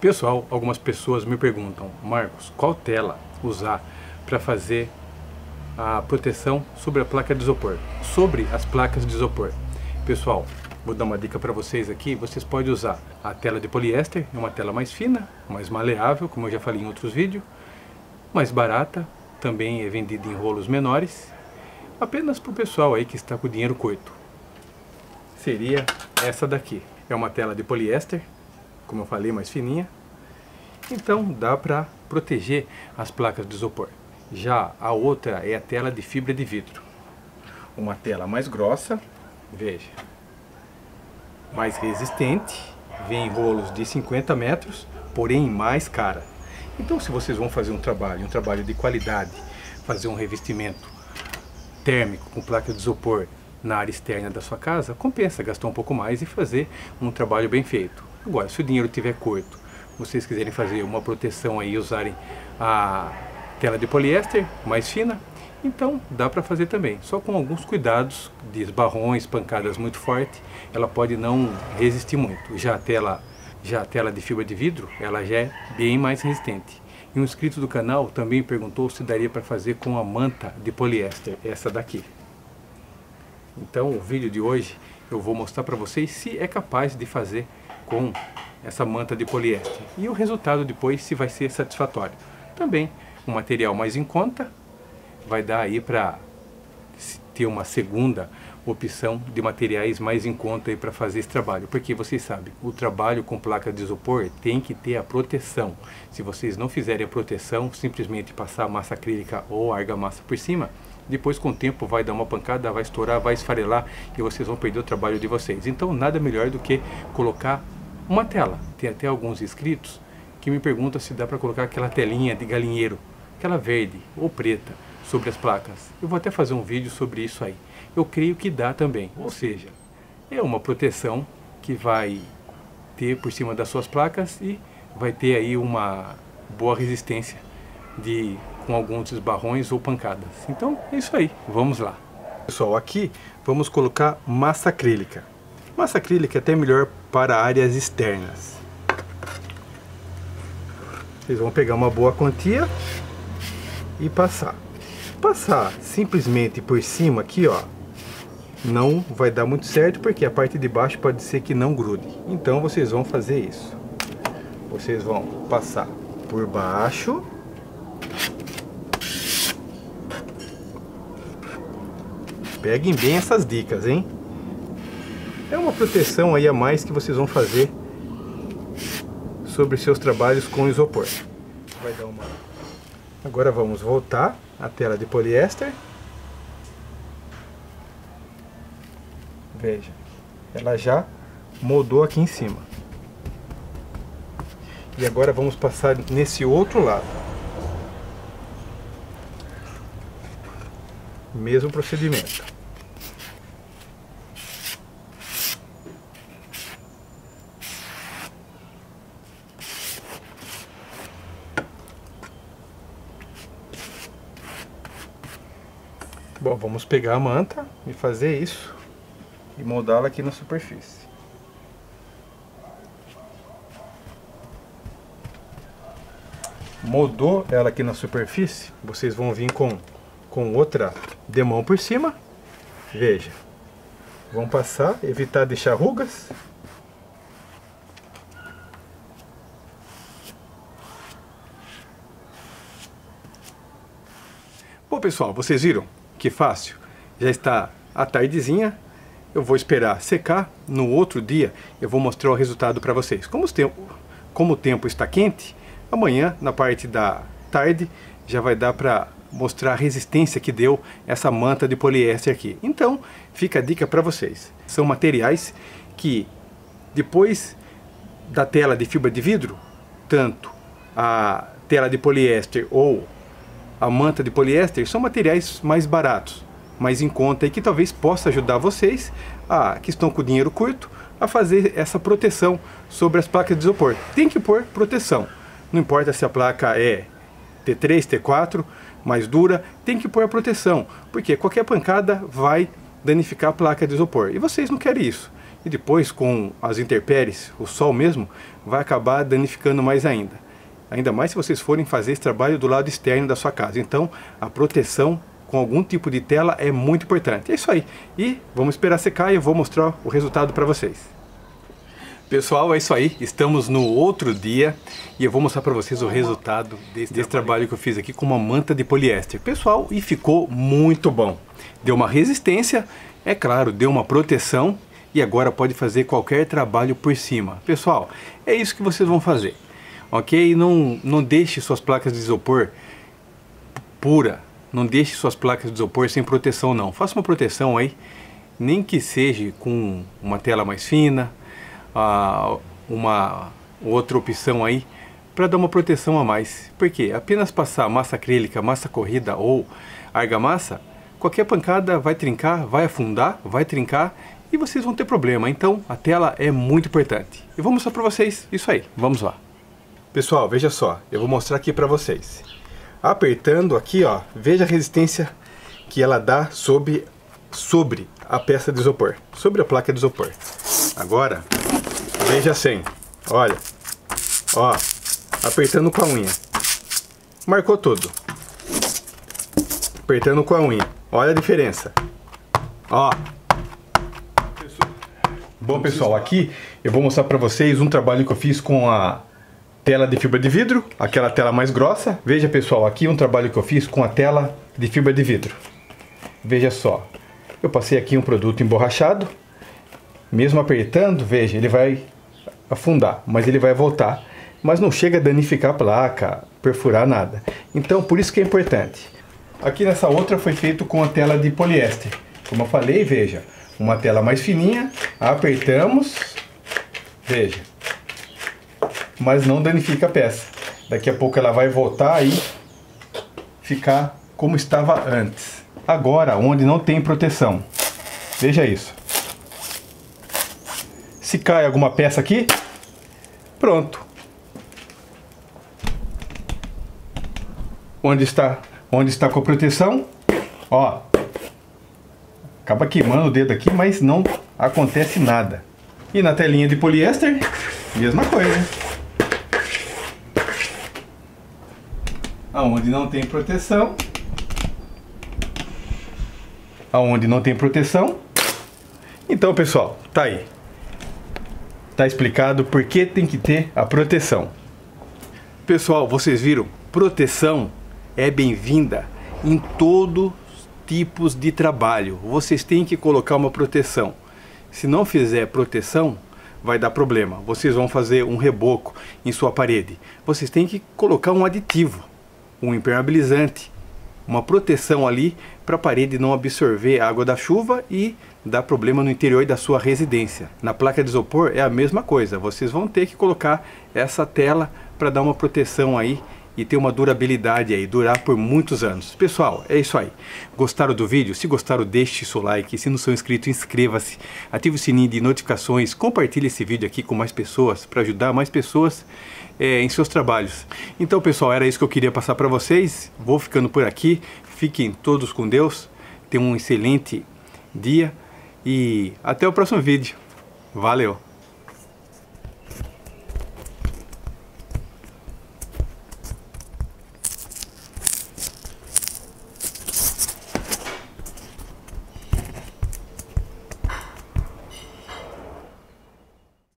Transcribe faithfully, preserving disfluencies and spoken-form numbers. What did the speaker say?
Pessoal, algumas pessoas me perguntam: Marcos, qual tela usar para fazer a proteção sobre a placa de isopor? Sobre as placas de isopor. Pessoal, vou dar uma dica para vocês aqui. Vocês podem usar a tela de poliéster, é uma tela mais fina, mais maleável, como eu já falei em outros vídeos, mais barata, também é vendida em rolos menores, apenas para o pessoal aí que está com o dinheiro curto. Seria essa daqui. É uma tela de poliéster, como eu falei, mais fininha, então dá para proteger as placas de isopor. Já a outra é a tela de fibra de vidro, uma tela mais grossa, veja, mais resistente, vem em rolos de cinquenta metros, porém mais cara. Então, se vocês vão fazer um trabalho, um trabalho de qualidade, fazer um revestimento térmico com placa de isopor na área externa da sua casa, compensa gastar um pouco mais e fazer um trabalho bem feito. Agora, se o dinheiro estiver curto, vocês quiserem fazer uma proteção aí, usarem a tela de poliéster mais fina, então dá para fazer também, só com alguns cuidados de esbarrões, pancadas muito fortes, ela pode não resistir muito. Já a tela, já a tela de fibra de vidro, ela já é bem mais resistente. E um inscrito do canal também perguntou se daria para fazer com a manta de poliéster, essa daqui. Então, o vídeo de hoje eu vou mostrar para vocês se é capaz de fazer com essa manta de poliéster e o resultado depois, se vai ser satisfatório. Também um material mais em conta, vai dar aí para ter uma segunda opção de materiais mais em conta aí para fazer esse trabalho, porque vocês sabem, o trabalho com placa de isopor tem que ter a proteção. Se vocês não fizerem a proteção, simplesmente passar a massa acrílica ou argamassa por cima, depois com o tempo vai dar uma pancada, vai estourar, vai esfarelar e vocês vão perder o trabalho de vocês. Então nada melhor do que colocar uma tela. Tem até alguns inscritos que me perguntam se dá para colocar aquela telinha de galinheiro, aquela verde ou preta, sobre as placas. Eu vou até fazer um vídeo sobre isso aí. Eu creio que dá também, ou seja, é uma proteção que vai ter por cima das suas placas e vai ter aí uma boa resistência de com alguns esbarrões ou pancadas. Então é isso aí, vamos lá. Pessoal, aqui vamos colocar massa acrílica. Massa acrílica é até melhor para áreas externas. Vocês vão pegar uma boa quantia e passar. Passar simplesmente por cima aqui, ó, não vai dar muito certo, porque a parte de baixo pode ser que não grude. Então vocês vão fazer isso. Vocês vão passar por baixo. Peguem bem essas dicas, hein? É uma proteção aí a mais que vocês vão fazer sobre seus trabalhos com isopor. Vai dar uma... Agora vamos voltar a tela de poliéster. Veja, ela já moldou aqui em cima. E agora vamos passar nesse outro lado. Mesmo procedimento. Bom, vamos pegar a manta e fazer isso e moldá-la aqui na superfície. Moldou ela aqui na superfície, vocês vão vir com, com outra demão por cima. Veja, vão passar, evitar deixar rugas. Bom, pessoal, vocês viram? Que fácil, já está a tardezinha, eu vou esperar secar, no outro dia eu vou mostrar o resultado para vocês. Como o, tempo, como o tempo está quente, amanhã na parte da tarde já vai dar para mostrar a resistência que deu essa manta de poliéster aqui. Então fica a dica para vocês, são materiais que depois da tela de fibra de vidro, tanto a tela de poliéster ou a manta de poliéster são materiais mais baratos, mais em conta, e que talvez possa ajudar vocês, a, que estão com dinheiro curto, a fazer essa proteção sobre as placas de isopor. Tem que pôr proteção, não importa se a placa é T três, T quatro, mais dura, tem que pôr a proteção, porque qualquer pancada vai danificar a placa de isopor, e vocês não querem isso. e depois com as intempéries, o sol mesmo, vai acabar danificando mais ainda. Ainda mais se vocês forem fazer esse trabalho do lado externo da sua casa. Então, a proteção com algum tipo de tela é muito importante. É isso aí. E vamos esperar secar e eu vou mostrar o resultado para vocês. Pessoal, é isso aí. Estamos no outro dia e eu vou mostrar para vocês o resultado desse, desse trabalho que eu fiz aqui com uma manta de poliéster. Pessoal, e ficou muito bom. Deu uma resistência, é claro, deu uma proteção e agora pode fazer qualquer trabalho por cima. Pessoal, é isso que vocês vão fazer, ok? Não, não deixe suas placas de isopor pura, não deixe suas placas de isopor sem proteção não. Faça uma proteção aí, nem que seja com uma tela mais fina, uma outra opção aí para dar uma proteção a mais, porque apenas passar massa acrílica, massa corrida ou argamassa, qualquer pancada vai trincar, vai afundar, vai trincar e vocês vão ter problema. Então a tela é muito importante e vou mostrar para vocês isso aí. Vamos lá, pessoal, veja só, eu vou mostrar aqui para vocês apertando aqui, ó, veja a resistência que ela dá sobre sobre a peça de isopor, sobre a placa de isopor. Agora veja sem, olha, ó, apertando com a unha, marcou tudo, apertando com a unha, olha a diferença, ó. Bom pessoal, aqui eu vou mostrar para vocês um trabalho que eu fiz com a tela de fibra de vidro, aquela tela mais grossa. Veja pessoal, aqui um trabalho que eu fiz com a tela de fibra de vidro, veja só, eu passei aqui um produto emborrachado. Mesmo apertando, veja, ele vai afundar, mas ele vai voltar. Mas não chega a danificar a placa, perfurar nada. Então, por isso que é importante. Aqui nessa outra foi feito com a tela de poliéster. Como eu falei, veja, uma tela mais fininha, apertamos, veja. Mas não danifica a peça. Daqui a pouco ela vai voltar e ficar como estava antes. Agora, onde não tem proteção. Veja isso. Se cai alguma peça aqui, pronto. Onde está, onde está com a proteção, ó, acaba queimando o dedo aqui, mas não acontece nada. E na telinha de poliéster, mesma coisa. Aonde não tem proteção, aonde não tem proteção. Então, pessoal, tá aí. Tá explicado por que tem que ter a proteção. Pessoal, vocês viram? Proteção é bem-vinda em todos os tipos de trabalho. Vocês têm que colocar uma proteção. Se não fizer proteção, vai dar problema. Vocês vão fazer um reboco em sua parede. Vocês têm que colocar um aditivo, um impermeabilizante, uma proteção ali para a parede não absorver a água da chuva e dá problema no interior da sua residência. Na placa de isopor é a mesma coisa, vocês vão ter que colocar essa tela para dar uma proteção aí e ter uma durabilidade aí, durar por muitos anos. Pessoal, é isso aí. Gostaram do vídeo? Se gostaram, deixe seu like. Se não são inscritos, inscreva-se, ative o sininho de notificações, compartilhe esse vídeo aqui com mais pessoas, para ajudar mais pessoas é, em seus trabalhos. Então pessoal, era isso que eu queria passar para vocês, vou ficando por aqui, fiquem todos com Deus, tenham um excelente dia. E até o próximo vídeo. Valeu!